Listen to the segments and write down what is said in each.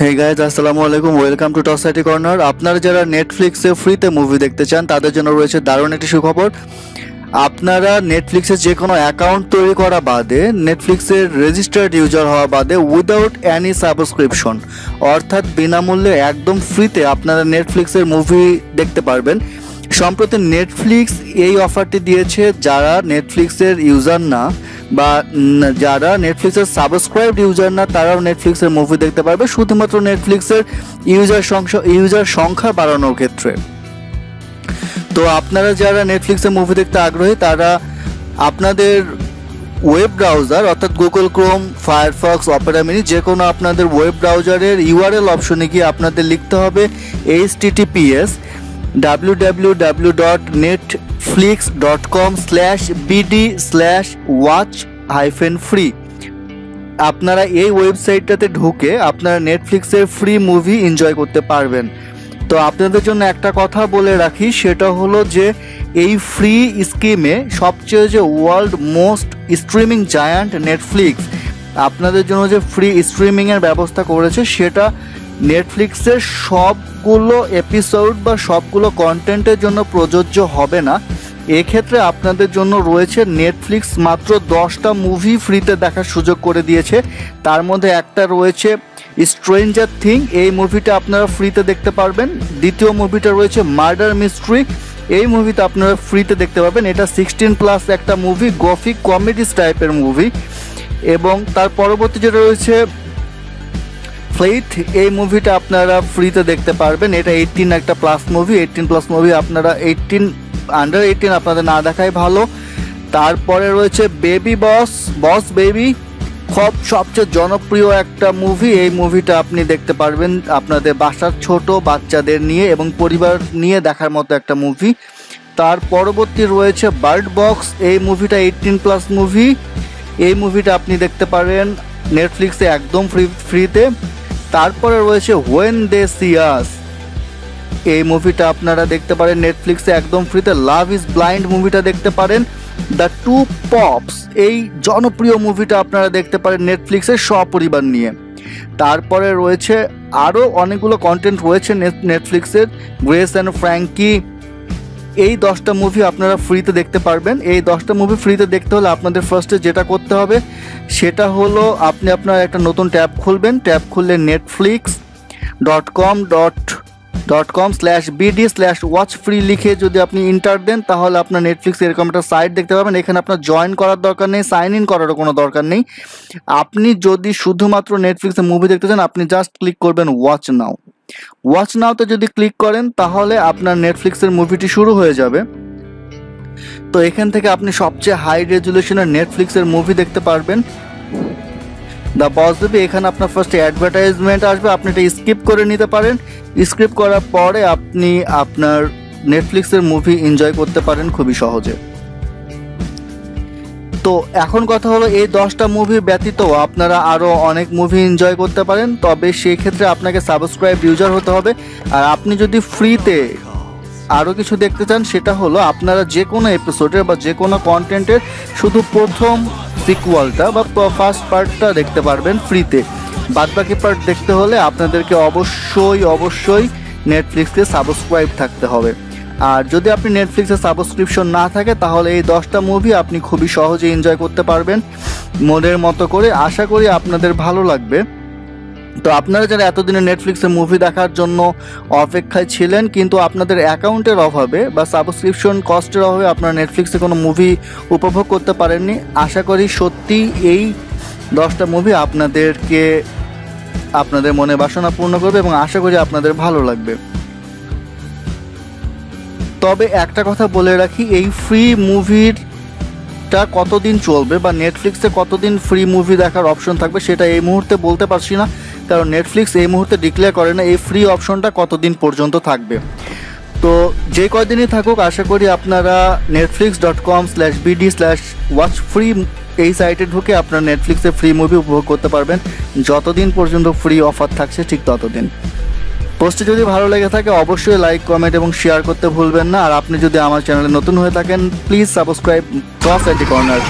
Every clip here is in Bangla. हे गाइस अस्सलामु अलैकुम welcome to top city corner. आपनारा जरा नेटफ्लिक्से फ्रीते मूवी देखते चान तादेर जोन्नो रयेछे दारुण एकटी सुखबर। আপনারা নেটফ্লিক্সের যে কোনো অ্যাকাউন্ট তৈরি করা বাদে, নেটফ্লিক্সের রেজিস্টার্ড ইউজার হওয়া বাদে, উইদাউট অ্যানি সাবস্ক্রিপশন অর্থাৎ বিনামূল্যে একদম ফ্রিতে আপনারা নেটফ্লিক্সের মুভি দেখতে পারবেন। সম্প্রতি নেটফ্লিক্স এই অফারটি দিয়েছে যারা নেটফ্লিক্সের ইউজার না বা যারা নেটফ্লিক্সের সাবস্ক্রাইবড ইউজার না তারাও নেটফ্লিক্সের মুভি দেখতে পারবে, শুধুমাত্র নেটফ্লিক্সের ইউজার সংখ্যা বাড়ানোর ক্ষেত্রে। তো আপনারা যারা নেটফ্লিক্সে মুভি দেখতে আগ্রহী তারা আপনাদের ওয়েব ব্রাউজার অর্থাৎ Google Chrome, Firefox, Opera Mini যে কোনো আপনাদের ওয়েব ব্রাউজারের ইউআরএল অপশনে গিয়ে আপনাদের লিখতে হবে https://netflix.com/bd/watch-free। আপনারা এই ওয়েবসাইটটাতে ঢুকে আপনারা নেটফ্লিক্সের ফ্রি মুভি এনজয় করতে পারবেন। তো আপনাদের জন্য একটা কথা বলে রাখি, সেটা হলো যে এই ফ্রি স্কিমে সবচেয়ে যে world most streaming giant Netflix আপনাদের জন্য যে ফ্রি স্ট্রিমিংয়ের ব্যবস্থা করেছে, সেটা নেটফ্লিক্সের সবগুলো এপিসোড বা সবগুলো কন্টেন্টের জন্য প্রযোজ্য হবে না। এক্ষেত্রে আপনাদের জন্য রয়েছে নেটফ্লিক্স মাত্র 10টা মুভি ফ্রিতে দেখার সুযোগ করে দিয়েছে। তার মধ্যে একটা রয়েছে স্ট্রেঞ্জার থিং, এই মুভিটা আপনারা ফ্রিতে দেখতে পারবেন। দ্বিতীয় মুভিটা রয়েছে মার্ডার মিস্ট্রি, এই মুভিটা আপনারা ফ্রিতে দেখতে পাবেন। এটা 16+ একটা মুভি, গফিক কমেডিস টাইপের মুভি। এবং তার পরবর্তী যেটা রয়েছে ফ্লেইথ, এই মুভিটা আপনারা ফ্রিতে দেখতে পারবেন। এটা 18 একটা প্লাস মুভি, 18+ মুভি আপনারা আন্ডার 18 আপনাদের না দেখাই ভালো। তারপরে রয়েছে বেবি বস বেবি, খুব সবচেয়ে জনপ্রিয় একটা মুভি। এই মুভিটা আপনি দেখতে পারবেন আপনাদের বাসার ছোট বাচ্চাদের নিয়ে এবং পরিবার নিয়ে দেখার মতো একটা মুভি। তার পরবর্তী রয়েছে বার্ড বক্স, এই মুভিটা 18+ মুভি। এই মুভিটা আপনি দেখতে পারেন নেটফ্লিক্সে একদম ফ্রিতে। তারপরে রয়েছে হোয়েন দে সি আস, এই মুভিটা আপনারা দেখতে পারেন নেটফ্লিক্সে একদম ফ্রিতে। লাভ ইজ ব্লাইন্ড মুভিটা দেখতে পারেন। দ্য টু পপস, এই জনপ্রিয় মুভিটা আপনারা দেখতে পারেন নেটফ্লিক্সে সপরিবার নিয়ে। তারপরে রয়েছে আরও অনেকগুলো কন্টেন্ট রয়েছে নেটফ্লিক্সের, গ্রেস অ্যান্ড ফ্র্যাঙ্কি। এই 10টা মুভি আপনারা ফ্রিতে দেখতে পারবেন। এই 10টা মুভি ফ্রিতে দেখতে হলে আপনাদের ফার্স্টে যেটা করতে হবে সেটা হলো আপনি আপনার একটা নতুন ট্যাব খুলবেন। ট্যাব খুললে netflix.com/bd/watch-free লিখে যদি আপনি এন্টার দেন তাহলে আপনার নেটফ্লিক্স এরকম একটা সাইট দেখতে পাবেন। এখানে আপনার জয়েন করার দরকার নেই, সাইন ইন করারও কোনো দরকার নেই। আপনি যদি শুধুমাত্র নেটফ্লিক্সে মুভি দেখতে চান আপনি জাস্ট ক্লিক করবেন ওয়াচ নাও। ওয়াচ নাওতে যদি ক্লিক করেন তাহলে আপনার নেটফ্লিক্সের মুভিটি শুরু হয়ে যাবে। তো এখান থেকে আপনি সবচেয়ে হাই রেজুলেশনের নেটফ্লিক্সের মুভি দেখতে পারবেন। দ্য বস বেবি, এখানে আপনার ফার্স্ট অ্যাডভার্টাইজমেন্ট আসবে, আপনি এটা স্কিপ করে নিতে পারেন। স্কিপ করার পরে আপনি আপনার নেটফ্লিক্সের মুভি এনজয় করতে পারেন খুবই সহজে। তো এখন কথা হলো এই 10টা মুভি ব্যতীত আপনারা আরও অনেক মুভি এনজয় করতে পারেন, তবে সেই ক্ষেত্রে আপনাকে সাবস্ক্রাইব ইউজার হতে হবে। আর আপনি যদি ফ্রিতে আরও কিছু দেখতে চান সেটা হলো আপনারা যে কোনো এপিসোডের বা যে কোনো কন্টেন্টের শুধু প্রথম সিকুয়ালটা বা ফার্স্ট পার্টটা দেখতে পারবেন ফ্রিতে। বাদবাকি পার্ট দেখতে হলে আপনাদেরকে অবশ্যই নেটফ্লিক্সকে সাবস্ক্রাইব থাকতে হবে। আর যদি আপনি নেটফ্লিক্সে সাবস্ক্রিপশন না থাকে তাহলে এই 10টা মুভি আপনি খুবই সহজে এনজয় করতে পারবেন মনের মতো করে। আশা করি আপনাদের ভালো লাগবে। তো আপনারা যারা এতদিনে নেটফ্লিক্সে মুভি দেখার জন্য অপেক্ষায় ছিলেন কিন্তু আপনাদের অ্যাকাউন্টের অভাবে বা সাবস্ক্রিপশন কস্টের অভাবে আপনারা নেটফ্লিক্সে কোনো মুভি উপভোগ করতে পারেননি, আশা করি সত্যি এই 10টা মুভি আপনাদের মনে বাসনা পূর্ণ করবে এবং আশা করি আপনাদের ভালো লাগবে। তবে একটা কথা বলে রাখি, এই ফ্রি মুভির কতদিন চলবে বা নেটফ্লিক্সে কতদিন ফ্রি মুভি দেখার অপশন থাকবে সেটা এই মুহূর্তে বলতে পারছি না, কারণ নেটফ্লিক্স এই মুহূর্তে ডিক্লেয়ার করে না এই ফ্রি অপশনটা কতদিন পর্যন্ত থাকবে। তো যে কয়দিনই থাকুক আশা করি আপনারা netflix.com/bd/watch-free এই সাইটে ঢুকে আপনারা নেটফ্লিক্সে ফ্রি মুভি উপভোগ করতে পারবেন যতদিন পর্যন্ত ফ্রি অফার থাকছে ঠিক ততদিন। পোস্টটি যদি ভালো লেগে থাকে অবশ্যই লাইক, কমেন্ট এবং শেয়ার করতে ভুলবেন না। আর আপনি যদি আমার চ্যানেলে নতুন হয়ে থাকেন please subscribe top city corner.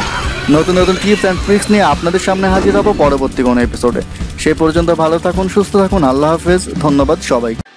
নতুন নতুন টিপস অ্যান্ড ট্রিক্স নিয়ে আপনাদের সামনে হাজির হব পরবর্তী কোনো এপিসোডে। সেই পর্যন্ত ভালো থাকুন, সুস্থ থাকুন, আল্লাহ হাফেজ, ধন্যবাদ সবাইকে।